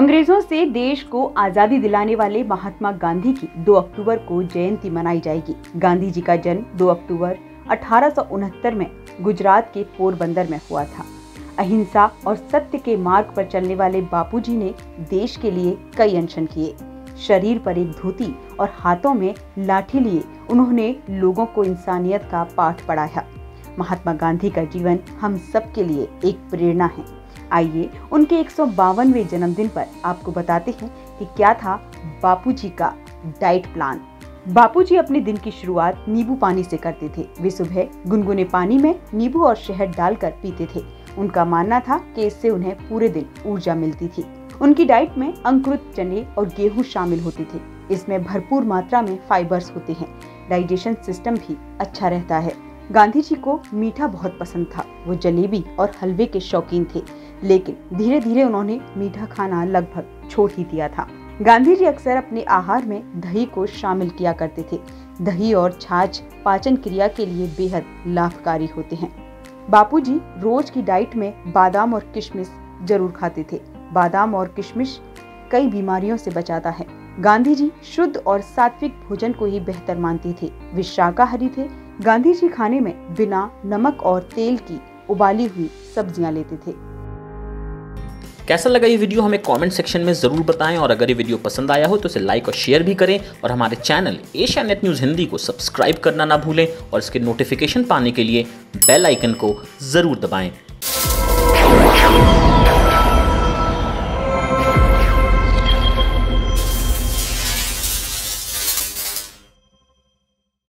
अंग्रेजों से देश को आजादी दिलाने वाले महात्मा गांधी की 2 अक्टूबर को जयंती मनाई जाएगी। गांधी जी का जन्म 2 अक्टूबर 1869 में गुजरात के पोरबंदर में हुआ था। अहिंसा और सत्य के मार्ग पर चलने वाले बापूजी ने देश के लिए कई अनशन किए। शरीर पर एक धोती और हाथों में लाठी लिए उन्होंने लोगों को इंसानियत का पाठ पढ़ाया। महात्मा गांधी का जीवन हम सब के लिए एक प्रेरणा है। आइए उनके 152वें जन्मदिन पर आपको बताते हैं कि क्या था बापूजी का डाइट प्लान। बापूजी अपने दिन की शुरुआत नींबू पानी से करते थे। वे सुबह गुनगुने पानी में नींबू और शहद डालकर पीते थे। उनका मानना था कि इससे उन्हें पूरे दिन ऊर्जा मिलती थी। उनकी डाइट में अंकुरित चने और गेहूं शामिल होते थे। इसमें भरपूर मात्रा में फाइबर्स होते हैं। डाइजेशन सिस्टम भी अच्छा रहता है। गांधी जी को मीठा बहुत पसंद था। वो जलेबी और हलवे के शौकीन थे, लेकिन धीरे धीरे उन्होंने मीठा खाना लगभग छोड़ ही दिया था। गांधी जी अक्सर अपने आहार में दही को शामिल किया करते थे। दही और छाछ पाचन क्रिया के लिए बेहद लाभकारी होते हैं। बापूजी रोज की डाइट में बादाम और किशमिश जरूर खाते थे। बादाम और किशमिश कई बीमारियों से बचाता है। गांधी जी शुद्ध और सात्विक भोजन को ही बेहतर मानते थे। वे शाकाहारी थे। गांधी जी खाने में बिना नमक और तेल की उबाली हुई सब्जियां लेते थे। कैसा लगा ये वीडियो हमें कमेंट सेक्शन में ज़रूर बताएं, और अगर ये वीडियो पसंद आया हो तो इसे लाइक और शेयर भी करें, और हमारे चैनल एशियानेट न्यूज़ हिंदी को सब्सक्राइब करना ना भूलें, और इसके नोटिफिकेशन पाने के लिए बेल आइकन को ज़रूर दबाएं।